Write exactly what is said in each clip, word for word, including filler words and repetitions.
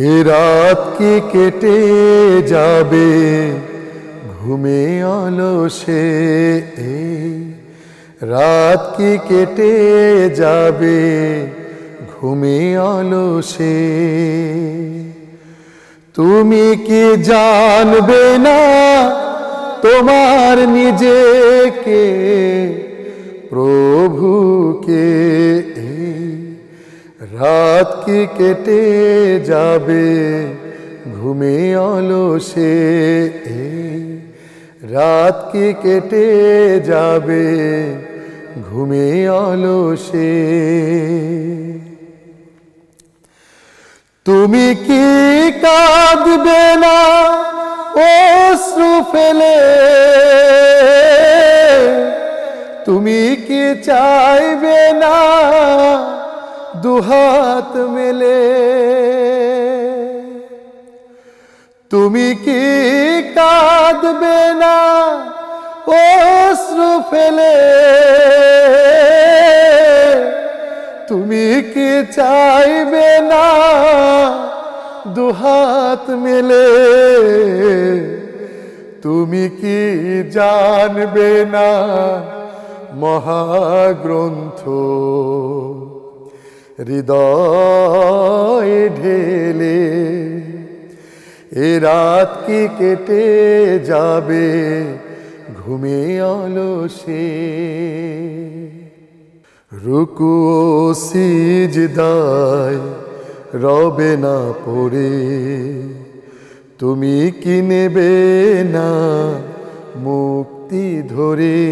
ए रात की केटे जाबे घुमे आलो से ए रात की केटे जाबे घुमे आलो से तुमी की जानबे ना तुम्हार निजे के प्रभु के रात की केटे जाबे घुमे आलो से रात की केटे जाबे घुमे आलो से तुमी की कादबे ना ओश्रु फेले तुमी की चाइबे ना दुहात मिले तुमी की कादबे ना ओश्रु फेले तुमी की चाइबे ना दुहात मिले तुमी की जानबे ना महाग्रंथ हृदय ढेले ए रात की केटे जाबे घुमे आलो से रुको सिजदाय रबे ना पड़े तुमी की नेबे ना मुक्ति धरे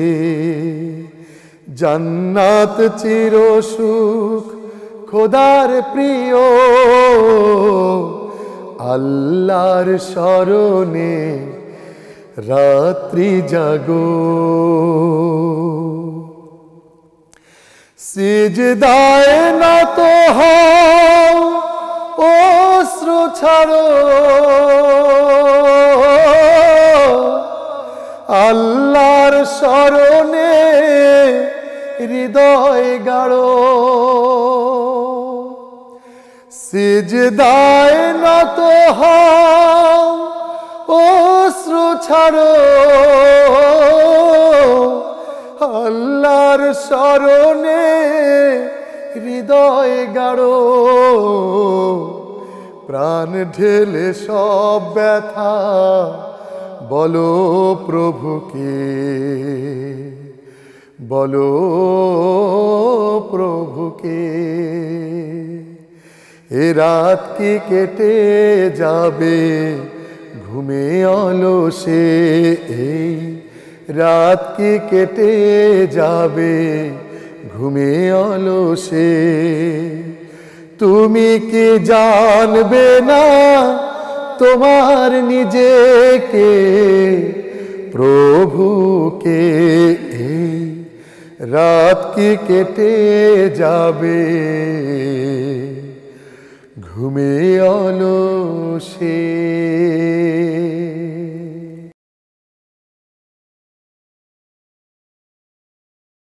जन्नत चिरसुख खुदार प्रिय अल्लार शरणे रात्रि जागो सिजदाय ना तो हओ अश्रु छाड़ो अल्लार शरणे हृदय गाड़ो सिजदाय ना तो हओ अश्रु छाड़ो अल्लार शरणे हृदय गाड़ो प्राण ढेले सब व्यथा बोलो प्रभु के बोलो प्रभु के ए रात की केटे जाबे घुमे आलो से ए रात की केटे जाबे घुमे आलो से तुमी की जानबे ना तुम्हार निजे के प्रभु के ए रात की केटे जाबे घुमे आलो से।